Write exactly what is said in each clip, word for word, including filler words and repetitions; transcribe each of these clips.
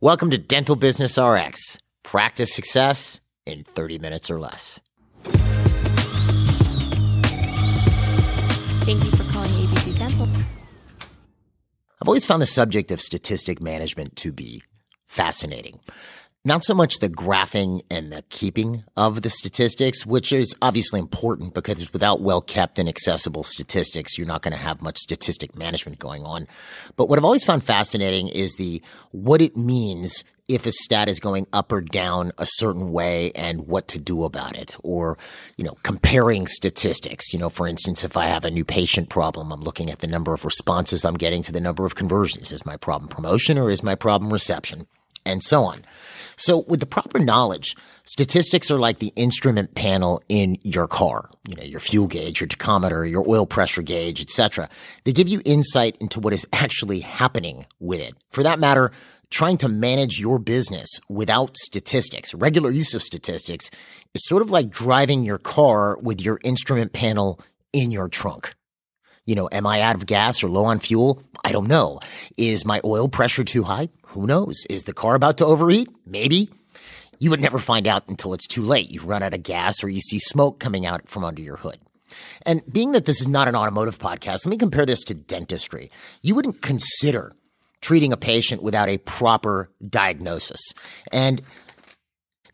Welcome to Dental Business R X. Practice success in thirty minutes or less. Thank you for calling A B C Dental. I've always found the subject of statistic management to be fascinating. Not so much the graphing and the keeping of the statistics, which is obviously important because without well-kept and accessible statistics, you're not going to have much statistic management going on. But what I've always found fascinating is the what it means if a stat is going up or down a certain way and what to do about it, or, you know, comparing statistics. You know, for instance, if I have a new patient problem, I'm looking at the number of responses I'm getting to the number of conversions. Is my problem promotion or is my problem reception? And so on. So with the proper knowledge, statistics are like the instrument panel in your car, you know, your fuel gauge, your tachometer, your oil pressure gauge, et cetera. They give you insight into what is actually happening with it. For that matter, trying to manage your business without statistics, regular use of statistics, is sort of like driving your car with your instrument panel in your trunk. You know, am I out of gas or low on fuel? I don't know. Is my oil pressure too high? Who knows? Is the car about to overheat? Maybe. You would never find out until it's too late. You've run out of gas or you see smoke coming out from under your hood. And being that this is not an automotive podcast, let me compare this to dentistry. You wouldn't consider treating a patient without a proper diagnosis. And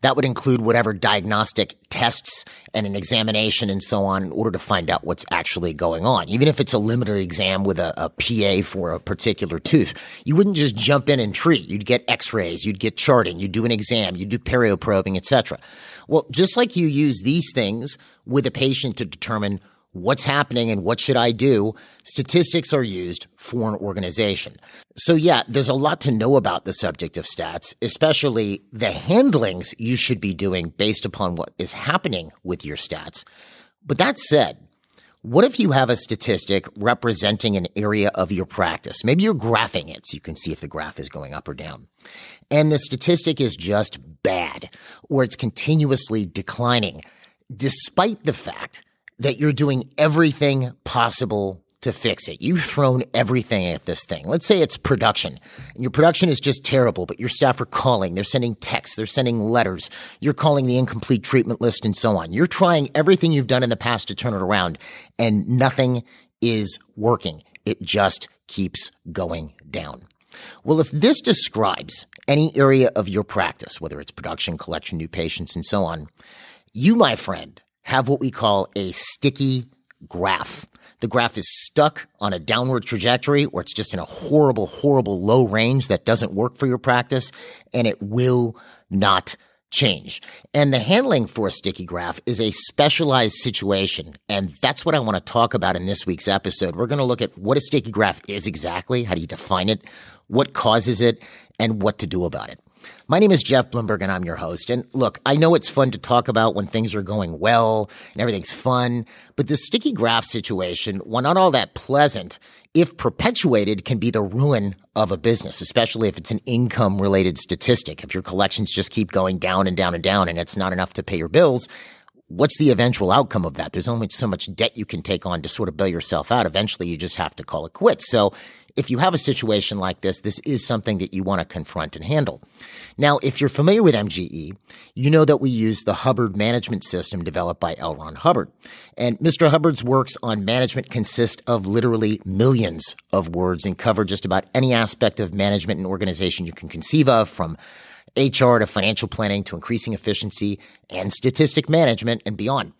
that would include whatever diagnostic tests and an examination and so on in order to find out what's actually going on. Even if it's a limited exam with a, a P A for a particular tooth, you wouldn't just jump in and treat. You'd get x-rays, you'd get charting, you'd do an exam, you'd do perioprobing, et cetera. Well, just like you use these things with a patient to determine what's happening and what should I do, statistics are used for an organization. So yeah, there's a lot to know about the subject of stats, especially the handlings you should be doing based upon what is happening with your stats. But that said, what if you have a statistic representing an area of your practice? Maybe you're graphing it so you can see if the graph is going up or down. And the statistic is just bad, or it's continuously declining, despite the fact that you're doing everything possible to fix it. You've thrown everything at this thing. Let's say it's production, and your production is just terrible, but your staff are calling. They're sending texts. They're sending letters. You're calling the incomplete treatment list and so on. You're trying everything you've done in the past to turn it around, and nothing is working. It just keeps going down. Well, if this describes any area of your practice, whether it's production, collection, new patients, and so on, you, my friend, have what we call a sticky graph. The graph is stuck on a downward trajectory, or it's just in a horrible, horrible low range that doesn't work for your practice, and it will not change. And the handling for a sticky graph is a specialized situation, and that's what I want to talk about in this week's episode. We're going to look at what a sticky graph is exactly, how do you define it, what causes it, and what to do about it. My name is Jeff Bloomberg, and I'm your host. And look, I know it's fun to talk about when things are going well and everything's fun, but the sticky graph situation, while not all that pleasant, if perpetuated, can be the ruin of a business, especially if it's an income-related statistic. If your collections just keep going down and down and down and it's not enough to pay your bills, what's the eventual outcome of that? There's only so much debt you can take on to sort of bail yourself out. Eventually, you just have to call it quits. So if you have a situation like this, this is something that you want to confront and handle. Now, if you're familiar with M G E, you know that we use the Hubbard Management System developed by L. Ron Hubbard. And Mister Hubbard's works on management consist of literally millions of words and cover just about any aspect of management and organization you can conceive of, from H R to financial planning to increasing efficiency and statistic management and beyond.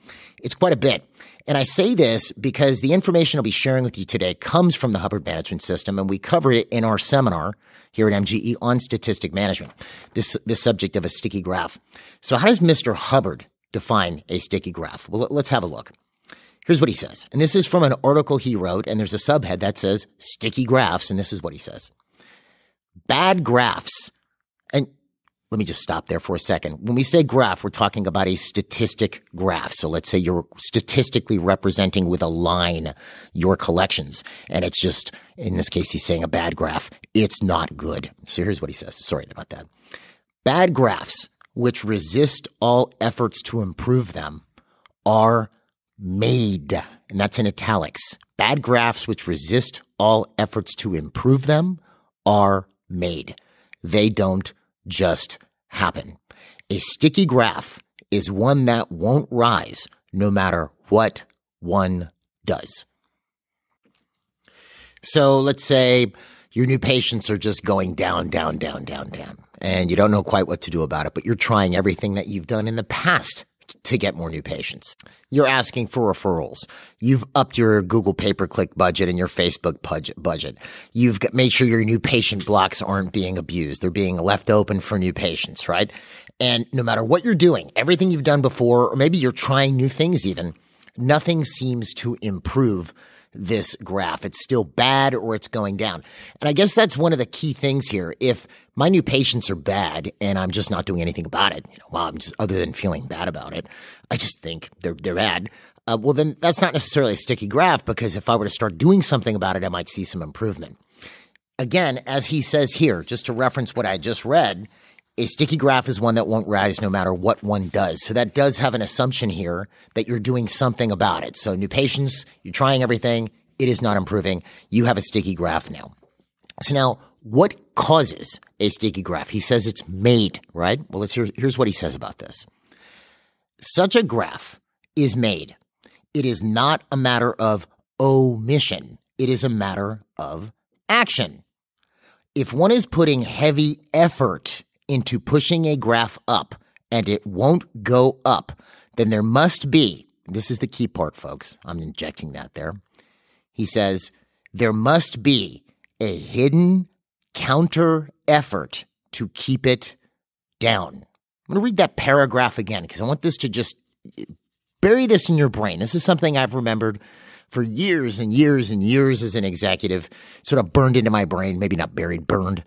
It's quite a bit. And I say this because the information I'll be sharing with you today comes from the Hubbard Management System, and we cover it in our seminar here at M G E on statistic management, this, this subject of a sticky graph. So how does Mister Hubbard define a sticky graph? Well, let's have a look. Here's what he says. And this is from an article he wrote, and there's a subhead that says sticky graphs, and this is what he says. Bad graphs. And let me just stop there for a second. When we say graph, we're talking about a statistic graph. So let's say you're statistically representing with a line your collections. And it's just, in this case, he's saying a bad graph. It's not good. So here's what he says. Sorry about that. Bad graphs, which resist all efforts to improve them, are made. And that's in italics. Bad graphs, which resist all efforts to improve them, are made. They don't just happen. A sticky graph is one that won't rise no matter what one does. So let's say your new patients are just going down, down, down, down, down, and you don't know quite what to do about it, but you're trying everything that you've done in the past to get more new patients. You're asking for referrals. You've upped your Google pay-per-click budget and your Facebook budget. You've made sure your new patient blocks aren't being abused. They're being left open for new patients, right? And no matter what you're doing, everything you've done before, or maybe you're trying new things even, nothing seems to improve this graph. It's still bad or it's going down. And I guess that's one of the key things here. If my new patients are bad and I'm just not doing anything about it, you know, well, I'm just, other than feeling bad about it, I just think they're, they're bad. Uh, well, then that's not necessarily a sticky graph, because if I were to start doing something about it, I might see some improvement. Again, as he says here, just to reference what I just read, a sticky graph is one that won't rise no matter what one does. So that does have an assumption here that you're doing something about it. So new patients, you're trying everything. It is not improving. You have a sticky graph now. So now what causes a sticky graph? He says it's made, right? Well, let's hear, here's what he says about this. Such a graph is made. It is not a matter of omission. It is a matter of action. If one is putting heavy effort into pushing a graph up and it won't go up, then there must be, this is the key part, folks. I'm injecting that there. He says, there must be a hidden counter effort to keep it down. I'm going to read that paragraph again because I want this to just bury this in your brain. This is something I've remembered for years and years and years as an executive, sort of burned into my brain, maybe not buried, burned.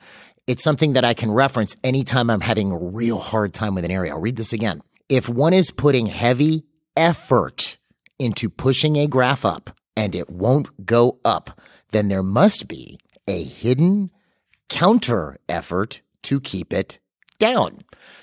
It's something that I can reference anytime I'm having a real hard time with an area. I'll read this again. If one is putting heavy effort into pushing a graph up and it won't go up, then there must be a hidden counter effort to keep it down.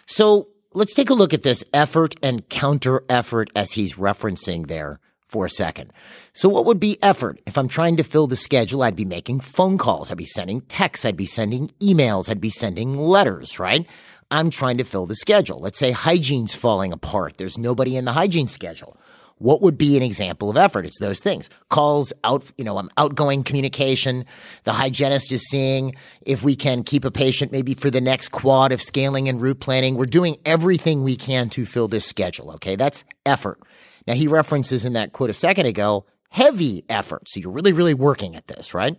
So let's take a look at this effort and counter effort as he's referencing there for a second. So what would be effort? If I'm trying to fill the schedule, I'd be making phone calls. I'd be sending texts. I'd be sending emails. I'd be sending letters, right? I'm trying to fill the schedule. Let's say hygiene's falling apart. There's nobody in the hygiene schedule. What would be an example of effort? It's those things. Calls out, you know, I'm outgoing communication. The hygienist is seeing if we can keep a patient maybe for the next quad of scaling and route planning. We're doing everything we can to fill this schedule. Okay. That's effort. Now, he references in that quote a second ago, heavy effort. So you're really, really working at this, right?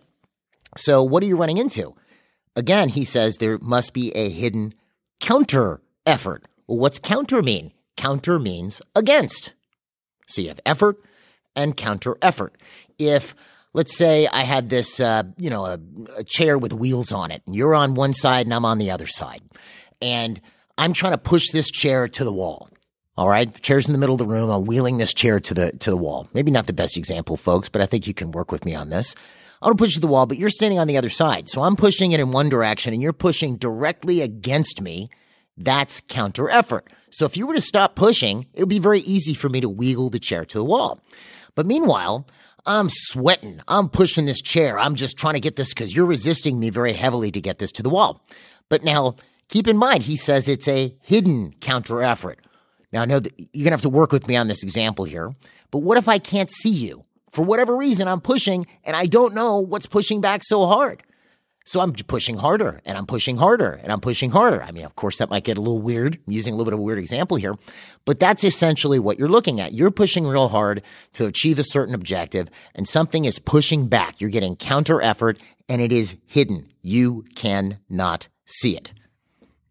So what are you running into? Again, he says there must be a hidden counter effort. Well, what's counter mean? Counter means against. So you have effort and counter effort. If, let's say I had this, uh, you know, a, a chair with wheels on it, and you're on one side and I'm on the other side, and I'm trying to push this chair to the wall. All right, the chair's in the middle of the room. I'm wheeling this chair to the to the wall. Maybe not the best example, folks, but I think you can work with me on this. I'm going to push it to the wall, but you're standing on the other side. So I'm pushing it in one direction, and you're pushing directly against me. That's counter effort. So if you were to stop pushing, it would be very easy for me to wheelie the chair to the wall. But meanwhile, I'm sweating. I'm pushing this chair. I'm just trying to get this because you're resisting me very heavily to get this to the wall. But now, keep in mind, he says it's a hidden counter effort. Now, I know that you're going to have to work with me on this example here, but what if I can't see you? For whatever reason, I'm pushing, and I don't know what's pushing back so hard. So I'm pushing harder, and I'm pushing harder, and I'm pushing harder. I mean, of course, that might get a little weird. I'm using a little bit of a weird example here, but that's essentially what you're looking at. You're pushing real hard to achieve a certain objective, and something is pushing back. You're getting counter effort, and it is hidden. You cannot see it.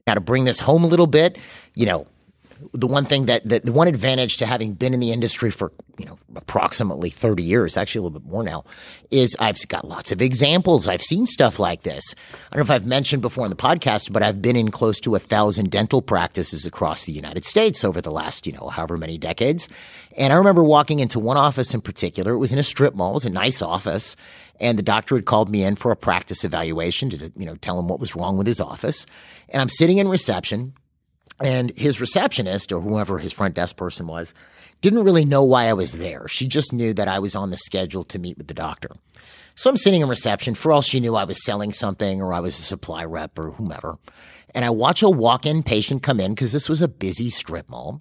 Now, to bring this home a little bit, you know, the one thing that, that the one advantage to having been in the industry for, you know, approximately thirty years, actually a little bit more now, is I've got lots of examples. I've seen stuff like this. I don't know if I've mentioned before in the podcast, but I've been in close to a thousand dental practices across the United States over the last, you know, however many decades. And I remember walking into one office in particular. It was in a strip mall. It was a nice office. And the doctor had called me in for a practice evaluation to, you know, tell him what was wrong with his office. And I'm sitting in reception. And his receptionist, or whoever his front desk person was, didn't really know why I was there. She just knew that I was on the schedule to meet with the doctor. So I'm sitting in reception. For all she knew, I was selling something, or I was a supply rep, or whomever. And I watch a walk-in patient come in, because this was a busy strip mall.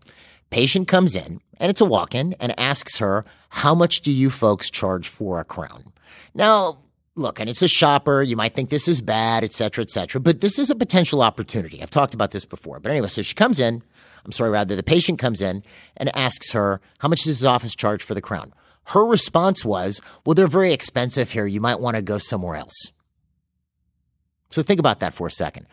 Patient comes in, and it's a walk-in, and asks her, how much do you folks charge for a crown? Now, look, and it's a shopper. You might think this is bad, et cetera, et cetera. But this is a potential opportunity. I've talked about this before. But anyway, so she comes in. I'm sorry, rather, the patient comes in and asks her, how much does his office charge for the crown? Her response was, well, they're very expensive here. You might want to go somewhere else. So think about that for a second.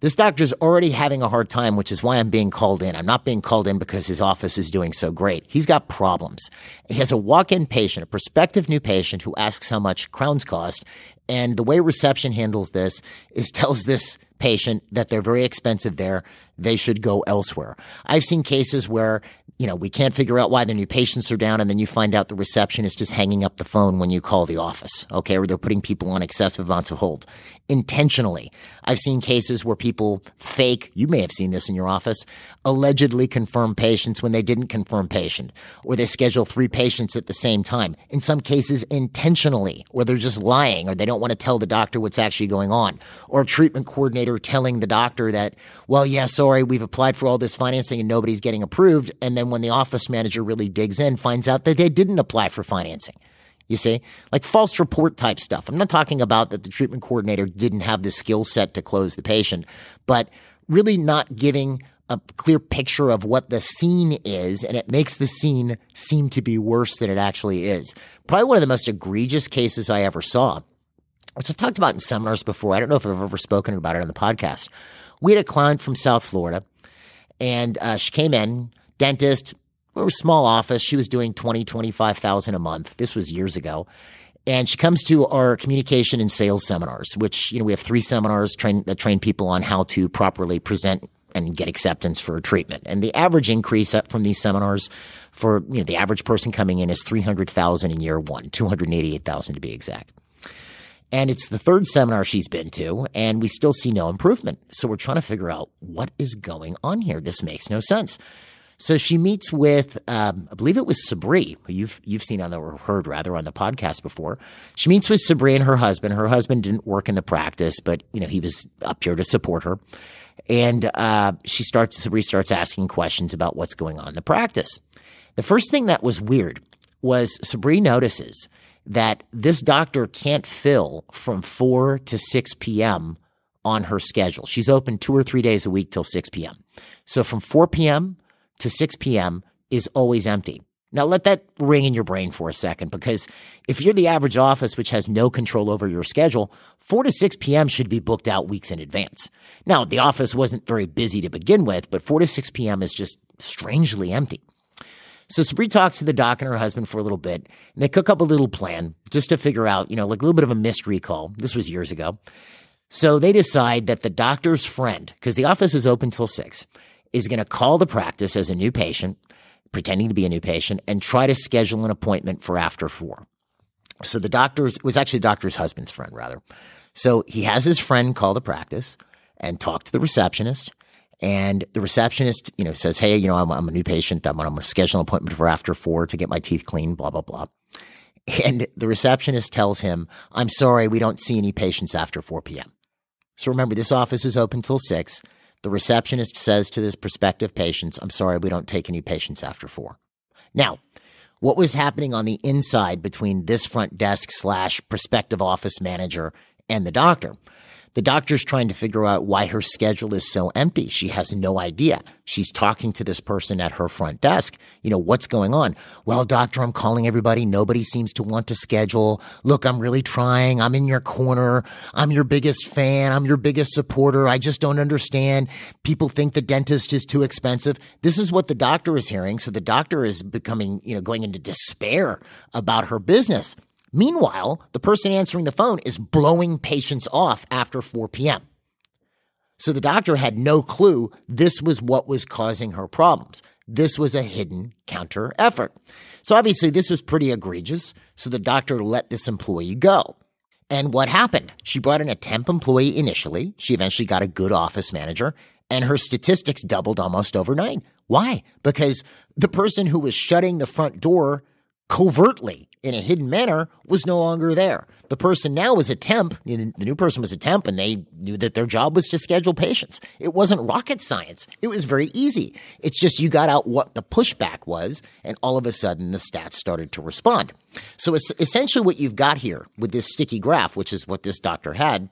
This doctor's already having a hard time, which is why I'm being called in. I'm not being called in because his office is doing so great. He's got problems. He has a walk-in patient, a prospective new patient, who asks how much crowns cost. And the way reception handles this is tells this patient that they're very expensive there. They should go elsewhere. I've seen cases where, you know, we can't figure out why the new patients are down, and then you find out the receptionist is hanging up the phone when you call the office, okay, or they're putting people on excessive amounts of hold intentionally. I've seen cases where people fake, you may have seen this in your office, allegedly confirm patients when they didn't confirm patient, or they schedule three patients at the same time, in some cases intentionally, or they're just lying, or they don't want to tell the doctor what's actually going on, or a treatment coordinator telling the doctor that, well, yeah, sorry, we've applied for all this financing and nobody's getting approved. And then when the office manager really digs in, finds out that they didn't apply for financing. You see, like false report type stuff. I'm not talking about that the treatment coordinator didn't have the skill set to close the patient, but really not giving a clear picture of what the scene is, and it makes the scene seem to be worse than it actually is. Probably one of the most egregious cases I ever saw, which I've talked about in seminars before. I don't know if I've ever spoken about it on the podcast. We had a client from South Florida, and uh, she came in, dentist, we were a small office. She was doing twenty thousand, twenty-five thousand dollars a month. This was years ago. And she comes to our communication and sales seminars, which, you know, we have three seminars train, that train people on how to properly present and get acceptance for a treatment. And the average increase up from these seminars for, you know, the average person coming in is three hundred thousand dollars in year one, two hundred eighty-eight thousand dollars to be exact. And it's the third seminar she's been to, and we still see no improvement. So we're trying to figure out what is going on here. This makes no sense. So she meets with, um, I believe it was Sabri, who you've, you've seen on the, or heard rather, on the podcast before. She meets with Sabri and her husband. Her husband didn't work in the practice, but, you know, he was up here to support her. And uh, she starts, Sabri starts asking questions about what's going on in the practice. The first thing that was weird was Sabri notices that this doctor can't fill from four to six p m on her schedule. She's open two or three days a week till six p m So from four p m to six p m is always empty. Now let that ring in your brain for a second, because if you're the average office, which has no control over your schedule, four to six p m should be booked out weeks in advance. Now, the office wasn't very busy to begin with, but four to six p m is just strangely empty. So Sabri talks to the doc and her husband for a little bit, and they cook up a little plan just to figure out, you know, like a little bit of a mystery call. This was years ago. So they decide that the doctor's friend, because the office is open till six, is going to call the practice as a new patient, pretending to be a new patient, and try to schedule an appointment for after four. So the doctor's, it was actually the doctor's husband's friend, rather. So he has his friend call the practice and talk to the receptionist. And the receptionist, you know, says, hey, you know, I'm, I'm a new patient. I'm, I'm going to schedule an appointment for after four to get my teeth cleaned, blah, blah, blah. And the receptionist tells him, I'm sorry, we don't see any patients after four p m So remember, this office is open till six. The receptionist says to this prospective patient, I'm sorry, we don't take any patients after four. Now, what was happening on the inside between this front desk slash prospective office manager and the doctor? The doctor's trying to figure out why her schedule is so empty. She has no idea. She's talking to this person at her front desk. You know, what's going on? Well, doctor, I'm calling everybody. Nobody seems to want to schedule. Look, I'm really trying. I'm in your corner. I'm your biggest fan. I'm your biggest supporter. I just don't understand. People think the dentist is too expensive. This is what the doctor is hearing. So the doctor is becoming, you know, going into despair about her business. Meanwhile, the person answering the phone is blowing patients off after four p m So the doctor had no clue this was what was causing her problems. This was a hidden counter effort. So obviously this was pretty egregious. So the doctor let this employee go. And what happened? She brought in a temp employee initially. She eventually got a good office manager. and her statistics doubled almost overnight. Why? Because the person who was shutting the front door covertly in a hidden manner was no longer there. The person now was a temp. The new person was a temp, and they knew that their job was to schedule patients. It wasn't rocket science. It was very easy. It's just you got out what the pushback was, and all of a sudden the stats started to respond. So it's essentially what you've got here with this sticky graph, which is what this doctor had,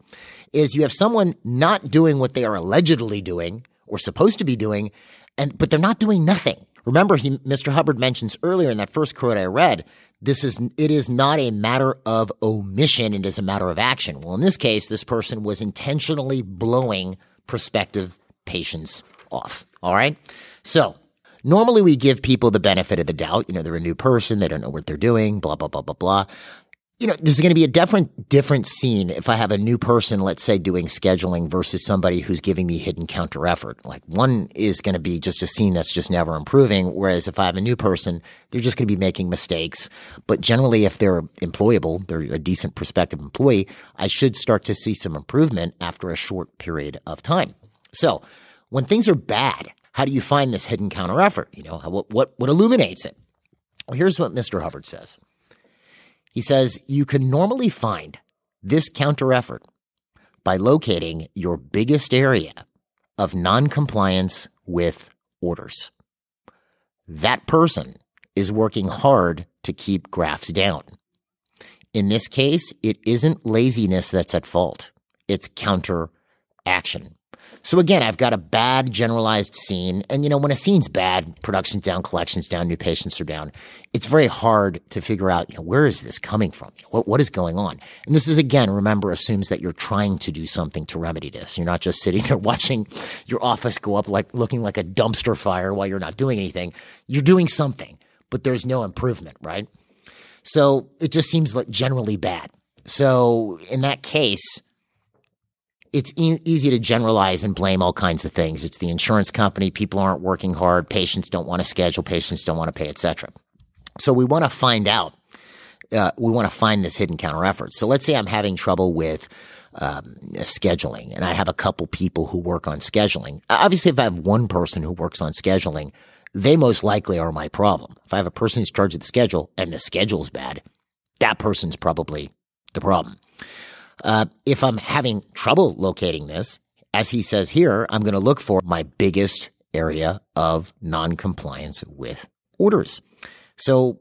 is you have someone not doing what they are allegedly doing or supposed to be doing, and but they're not doing nothing. Remember, he, Mister Hubbard mentions earlier in that first quote I read, this is it is not a matter of omission, it is a matter of action. Well, in this case, this person was intentionally blowing prospective patients off, all right? So normally we give people the benefit of the doubt. You know, they're a new person, they don't know what they're doing, blah, blah, blah, blah, blah. You know, there's going to be a different different scene if I have a new person, let's say, doing scheduling versus somebody who's giving me hidden counter effort. Like one is going to be just a scene that's just never improving, whereas if I have a new person, they're just going to be making mistakes. But generally, if they're employable, they're a decent prospective employee, I should start to see some improvement after a short period of time. So when things are bad, how do you find this hidden counter effort? You know, what, what, what illuminates it? Well, here's what Mister Hubbard says. He says, you can normally find this counter effort by locating your biggest area of noncompliance with orders. That person is working hard to keep graphs down. In this case, it isn't laziness that's at fault. It's counter action. So again, I've got a bad generalized scene. And, you know, when a scene's bad, production's down, collection's down, new patients are down, it's very hard to figure out, you know, where is this coming from? You know, what, what is going on? And this is, again, remember, assumes that you're trying to do something to remedy this. You're not just sitting there watching your office go up like looking like a dumpster fire while you're not doing anything. You're doing something, but there's no improvement, right? So it just seems like generally bad. So in that case, it's e- easy to generalize and blame all kinds of things. It's the insurance company. People aren't working hard. Patients don't want to schedule. Patients don't want to pay, et cetera. So we want to find out. Uh, we want to find this hidden counter effort. So let's say I'm having trouble with um, scheduling, and I have a couple people who work on scheduling. Obviously, if I have one person who works on scheduling, they most likely are my problem. If I have a person who's charged with the schedule and the schedule's bad, that person's probably the problem. Uh, if I'm having trouble locating this, as he says here, I'm going to look for my biggest area of noncompliance with orders. So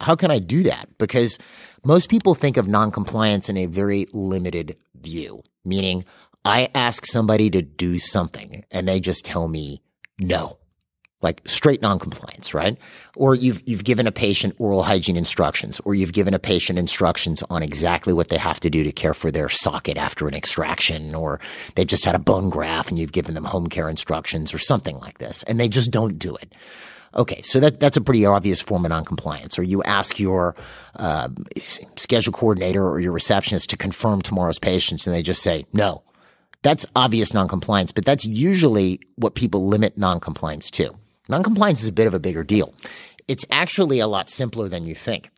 how can I do that? Because most people think of noncompliance in a very limited view, meaning I ask somebody to do something and they just tell me no. Like straight noncompliance, right? Or you've you've given a patient oral hygiene instructions, or you've given a patient instructions on exactly what they have to do to care for their socket after an extraction, or they've just had a bone graft and you've given them home care instructions or something like this, and they just don't do it. Okay, so that that's a pretty obvious form of noncompliance. Or you ask your uh, schedule coordinator or your receptionist to confirm tomorrow's patients, and they just say no. That's obvious noncompliance, but that's usually what people limit noncompliance to. Noncompliance is a bit of a bigger deal. It's actually a lot simpler than you think.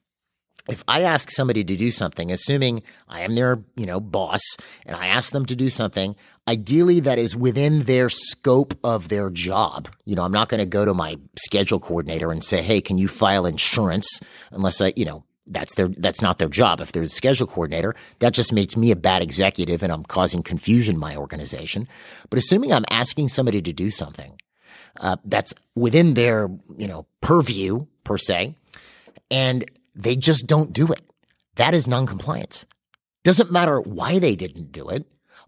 If I ask somebody to do something, assuming I am their, you know, boss, and I ask them to do something, ideally that is within their scope of their job. You know, I'm not going to go to my schedule coordinator and say, hey, can you file insurance? Unless I, you know, that's their, that's not their job. If they're a schedule coordinator, that just makes me a bad executive and I'm causing confusion in my organization. But assuming I'm asking somebody to do something, Uh, that's within their, you know, purview per se, and they just don't do it. That is noncompliance. Doesn't matter why they didn't do it.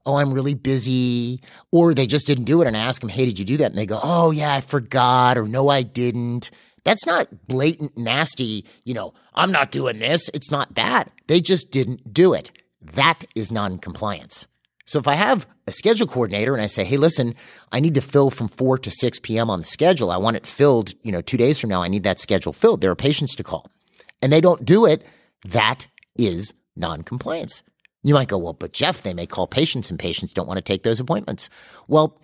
Oh, I'm really busy, or they just didn't do it. And I ask them, hey, did you do that? And they go, oh yeah, I forgot, or no, I didn't. That's not blatant, nasty, you know, I'm not doing this. It's not that. They just didn't do it. That is noncompliance. So if I have a schedule coordinator and I say, hey, listen, I need to fill from four to six p m on the schedule. I want it filled, you know, two days from now. I need that schedule filled. There are patients to call. And they don't do it. That is noncompliance. You might go, well, but Jeff, they may call patients and patients don't want to take those appointments. Well,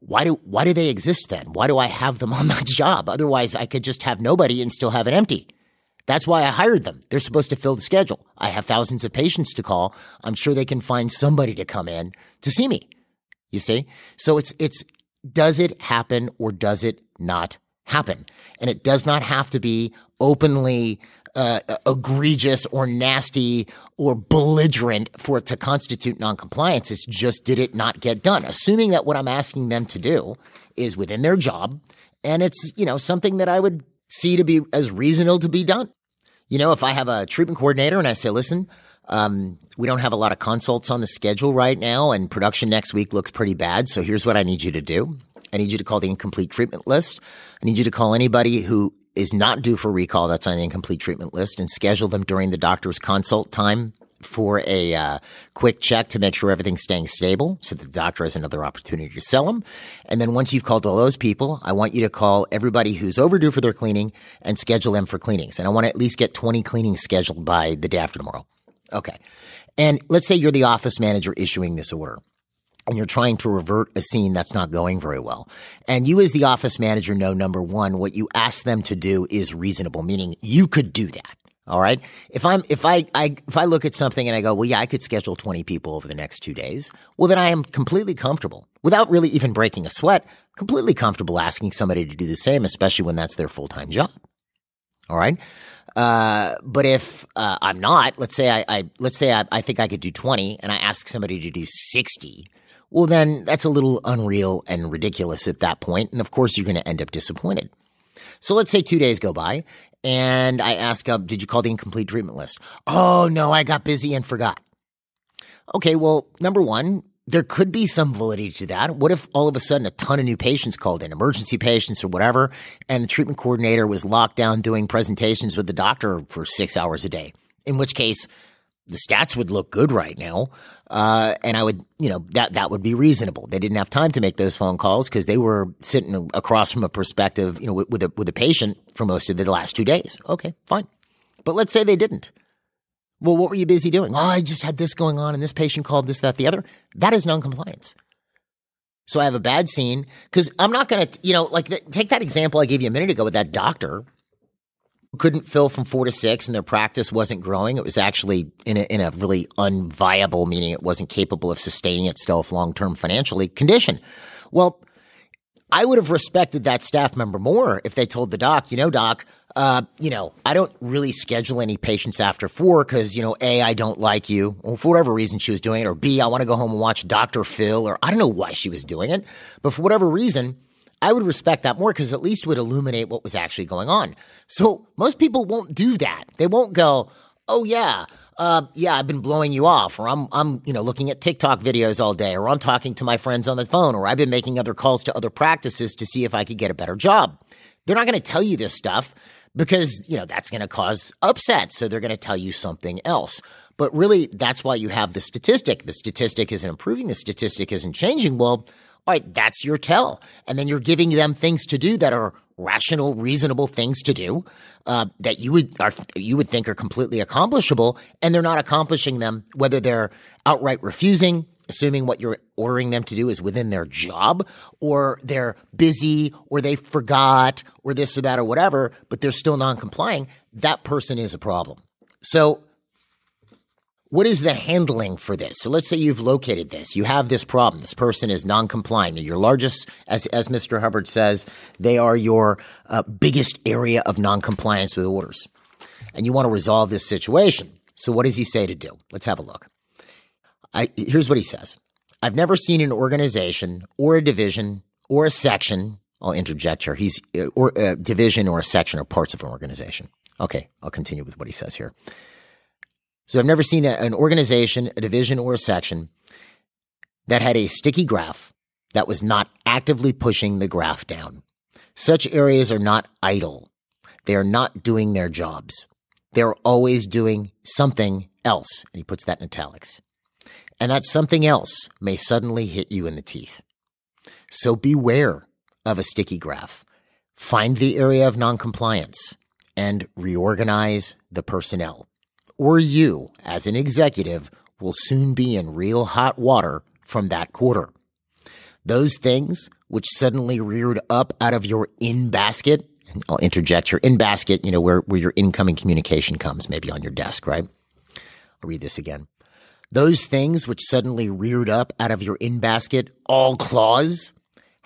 why do why do they exist then? Why do I have them on that job? Otherwise, I could just have nobody and still have it empty. That's why I hired them. They're supposed to fill the schedule. I have thousands of patients to call. I'm sure they can find somebody to come in to see me. You see? So it's it's does it happen or does it not happen? And it does not have to be openly uh, egregious or nasty or belligerent for it to constitute noncompliance. It's just, did it not get done? Assuming that what I'm asking them to do is within their job and it's, you know, something that I would see to be as reasonable to be done. You know, if I have a treatment coordinator and I say, listen, um, we don't have a lot of consults on the schedule right now and production next week looks pretty bad. So here's what I need you to do. I need you to call the incomplete treatment list. I need you to call anybody who is not due for recall that's on the incomplete treatment list and schedule them during the doctor's consult time for a uh, quick check to make sure everything's staying stable so that the doctor has another opportunity to sell them. And then once you've called all those people, I want you to call everybody who's overdue for their cleaning and schedule them for cleanings. And I want to at least get twenty cleanings scheduled by the day after tomorrow. Okay. And let's say you're the office manager issuing this order, and you're trying to revert a scene that's not going very well. And you as the office manager know, number one, what you ask them to do is reasonable, meaning you could do that. All right. If I'm, if I, I, if I look at something and I go, well, yeah, I could schedule twenty people over the next two days. Well, then I am completely comfortable without really even breaking a sweat, completely comfortable asking somebody to do the same, especially when that's their full-time job. All right. Uh, but if, uh, I'm not, let's say I, I let's say I, I think I could do twenty and I ask somebody to do sixty. Well, then that's a little unreal and ridiculous at that point. And of course, you're going to end up disappointed. So let's say two days go by and I ask, uh, did you call the incomplete treatment list? Oh, no, I got busy and forgot. Okay, well, number one, there could be some validity to that. What if all of a sudden a ton of new patients called in, emergency patients or whatever, and the treatment coordinator was locked down doing presentations with the doctor for six hours a day, in which case the stats would look good right now. Uh, and I would, you know, that, that would be reasonable. They didn't have time to make those phone calls because they were sitting across from a perspective, you know, with, with a, with a patient for most of the last two days. Okay, fine. But let's say they didn't. Well, what were you busy doing? Oh, I just had this going on and this patient called this, that, the other. That is noncompliance. So I have a bad scene because I'm not going to, you know, like th- take that example I gave you a minute ago with that doctor couldn't fill from four to six and their practice wasn't growing. It was actually in a, in a really unviable, meaning it wasn't capable of sustaining itself long-term financially condition. Well, I would have respected that staff member more if they told the doc, you know, doc, uh, you know, I don't really schedule any patients after four because, you know, A, I don't like you, or for whatever reason she was doing it, or B, I want to go home and watch Doctor Phil, or I don't know why she was doing it, but for whatever reason, I would respect that more because at least it would illuminate what was actually going on. So most people won't do that. They won't go, oh, yeah, uh, yeah, I've been blowing you off, or I'm, I'm, you know, looking at TikTok videos all day, or I'm talking to my friends on the phone, or I've been making other calls to other practices to see if I could get a better job. They're not going to tell you this stuff because, you know, that's going to cause upset. So they're going to tell you something else. But really, that's why you have the statistic. The statistic isn't improving. The statistic isn't changing. Well, all right, that's your tell. And then you're giving them things to do that are rational, reasonable things to do uh, that you would are, you would think are completely accomplishable, and they're not accomplishing them, whether they're outright refusing, assuming what you're ordering them to do is within their job, or they're busy, or they forgot, or this or that or whatever, but they're still non-complying. That person is a problem. So what is the handling for this? So let's say you've located this. You have this problem. This person is non-compliant. They're your largest, as, as Mister Hubbard says, they are your uh, biggest area of non-compliance with orders. And you want to resolve this situation. So what does he say to do? Let's have a look. I, here's what he says. I've never seen an organization or a division or a section. I'll interject here. He's or a division or a section or parts of an organization. Okay, I'll continue with what he says here. So I've never seen a, an organization, a division, or a section that had a sticky graph that was not actively pushing the graph down. Such areas are not idle. They are not doing their jobs. They're always doing something else. And he puts that in italics. And that something else may suddenly hit you in the teeth. So beware of a sticky graph. Find the area of noncompliance and reorganize the personnel. Or you, as an executive, will soon be in real hot water from that quarter. Those things which suddenly reared up out of your in-basket, and I'll interject your in-basket, you know, where, where your incoming communication comes, maybe on your desk, right? I'll read this again. Those things which suddenly reared up out of your in-basket, all claws,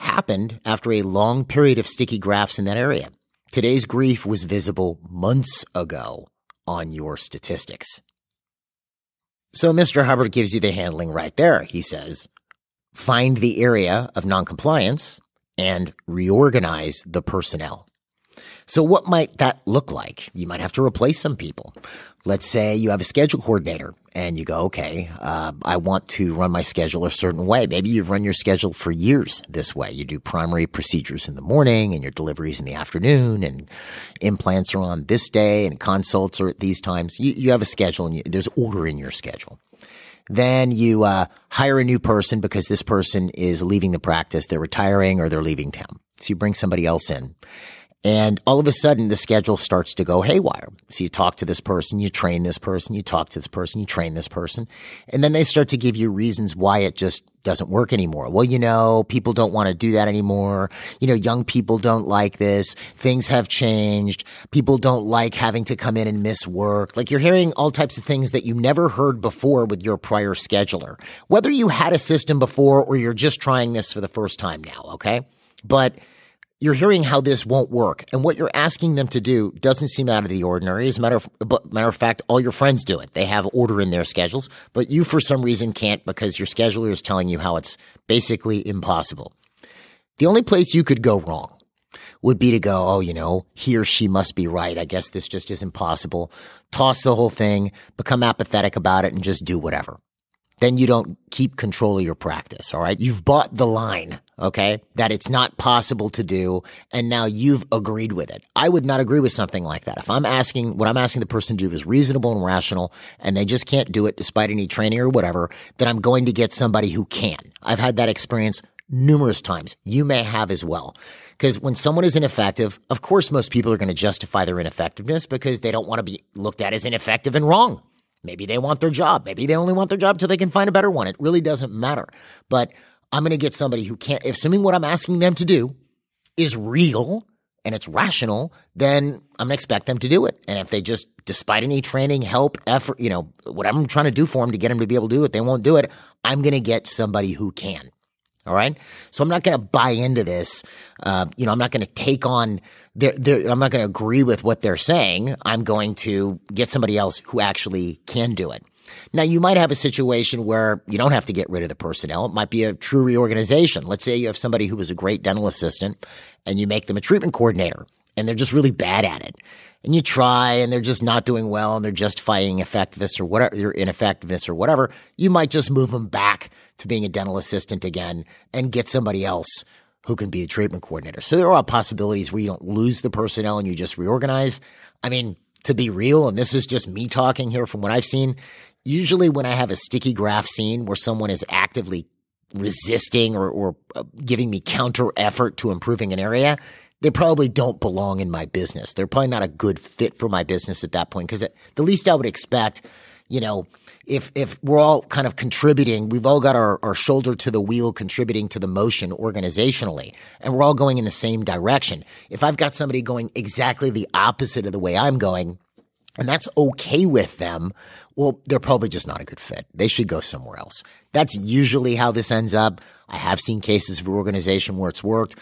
happened after a long period of sticky grafts in that area. Today's grief was visible months ago on your statistics. So Mister Hubbard gives you the handling right there. He says, find the area of noncompliance and reorganize the personnel. So what might that look like? You might have to replace some people. Let's say you have a schedule coordinator and you go, okay, uh, I want to run my schedule a certain way. Maybe you've run your schedule for years this way. You do primary procedures in the morning and your deliveries in the afternoon, and implants are on this day and consults are at these times. You, you have a schedule and you, there's order in your schedule. Then you uh, hire a new person because this person is leaving the practice. They're retiring or they're leaving town. So you bring somebody else in. And all of a sudden, the schedule starts to go haywire. So you talk to this person, you train this person, you talk to this person, you train this person. And then they start to give you reasons why it just doesn't work anymore. Well, you know, people don't want to do that anymore. You know, young people don't like this. Things have changed. People don't like having to come in and miss work. Like, you're hearing all types of things that you never heard before with your prior scheduler, whether you had a system before or you're just trying this for the first time now, okay? But you're hearing how this won't work, and what you're asking them to do doesn't seem out of the ordinary. As a matter of, matter of fact, all your friends do it. They have order in their schedules, but you for some reason can't because your scheduler is telling you how it's basically impossible. The only place you could go wrong would be to go, oh, you know, he or she must be right. I guess this just isn't possible. Toss the whole thing, become apathetic about it, and just do whatever. Then you don't keep control of your practice, all right? You've bought the line, okay, that it's not possible to do, and now you've agreed with it. I would not agree with something like that. If I'm asking, what I'm asking the person to do is reasonable and rational, and they just can't do it despite any training or whatever, then I'm going to get somebody who can. I've had that experience numerous times. You may have as well. Because when someone is ineffective, of course most people are going to justify their ineffectiveness because they don't want to be looked at as ineffective and wrong. Maybe they want their job. Maybe they only want their job till they can find a better one. It really doesn't matter. But I'm going to get somebody who can't, assuming what I'm asking them to do is real and it's rational, then I'm going to expect them to do it. And if they just, despite any training, help, effort, you know, what I'm trying to do for them to get them to be able to do it, they won't do it. I'm going to get somebody who can. All right. So I'm not going to buy into this. Uh, you know, I'm not going to take on their, their, I'm not going to agree with what they're saying. I'm going to get somebody else who actually can do it. Now, you might have a situation where you don't have to get rid of the personnel. It might be a true reorganization. Let's say you have somebody who was a great dental assistant and you make them a treatment coordinator and they're just really bad at it. And you try and they're just not doing well and they're justifying effectiveness or whatever, your ineffectiveness or whatever. You might just move them back to being a dental assistant again and get somebody else who can be a treatment coordinator. So there are possibilities where you don't lose the personnel and you just reorganize. I mean, to be real, and this is just me talking here from what I've seen, usually when I have a sticky graft scene where someone is actively resisting or, or giving me counter effort to improving an area, they probably don't belong in my business. They're probably not a good fit for my business at that point, because the least I would expect, you know, if if we're all kind of contributing, we've all got our, our shoulder to the wheel contributing to the motion organizationally, and we're all going in the same direction. If I've got somebody going exactly the opposite of the way I'm going, and that's okay with them, well, they're probably just not a good fit. They should go somewhere else. That's usually how this ends up. I have seen cases of reorganization where it's worked.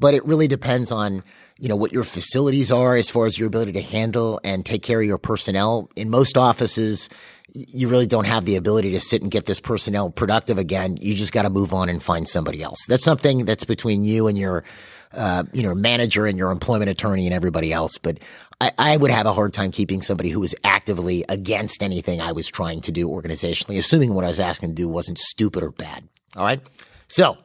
But it really depends on, you know, what your facilities are as far as your ability to handle and take care of your personnel. In most offices, you really don't have the ability to sit and get this personnel productive again. You just got to move on and find somebody else. That's something that's between you and your, uh, you know, manager and your employment attorney and everybody else. But I, I would have a hard time keeping somebody who was actively against anything I was trying to do organizationally, assuming what I was asking to do wasn't stupid or bad. All right. So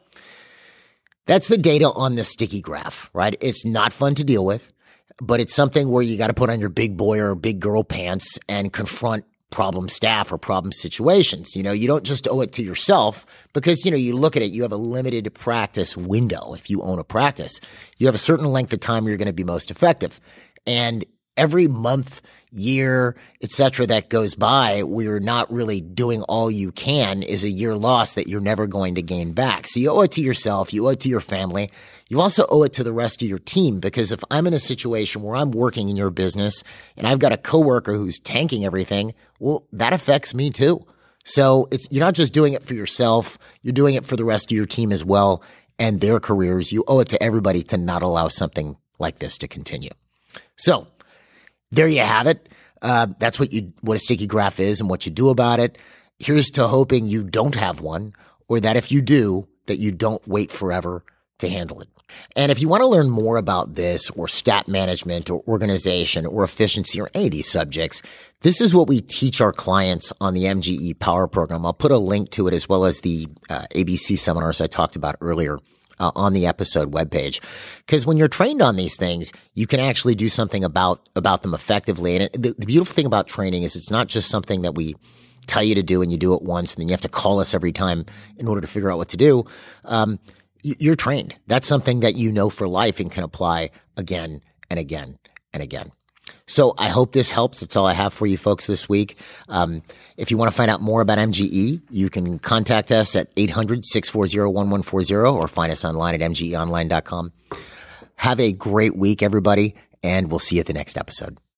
that's the data on the sticky graph, right? It's not fun to deal with, but it's something where you got to put on your big boy or big girl pants and confront problem staff or problem situations. You know, you don't just owe it to yourself because, you know, you look at it, you have a limited practice window. If you own a practice, you have a certain length of time you're going to be most effective. And every month, year, et cetera, that goes by where you're not really doing all you can is a year lost that you're never going to gain back. So you owe it to yourself. You owe it to your family. You also owe it to the rest of your team, because if I'm in a situation where I'm working in your business and I've got a coworker who's tanking everything, well, that affects me too. So it's, you're not just doing it for yourself. You're doing it for the rest of your team as well. and their careers, you owe it to everybody to not allow something like this to continue. So there you have it. Uh, that's what you what a sticky graph is and what you do about it. Here's to hoping you don't have one, or that if you do, that you don't wait forever to handle it. And if you want to learn more about this or stat management or organization or efficiency or any of these subjects, this is what we teach our clients on the M G E Power Program. I'll put a link to it as well as the uh, A B C seminars I talked about earlier uh, on the episode webpage. Because when you're trained on these things, you can actually do something about, about them effectively. And it, the, the beautiful thing about training is it's not just something that we tell you to do and you do it once and then you have to call us every time in order to figure out what to do. Um, You're trained. That's something that you know for life and can apply again and again and again. So I hope this helps. That's all I have for you folks this week. Um, if you want to find out more about M G E, you can contact us at eight hundred, six four zero, one one four zero or find us online at m g e online dot com. Have a great week, everybody, and we'll see you at the next episode.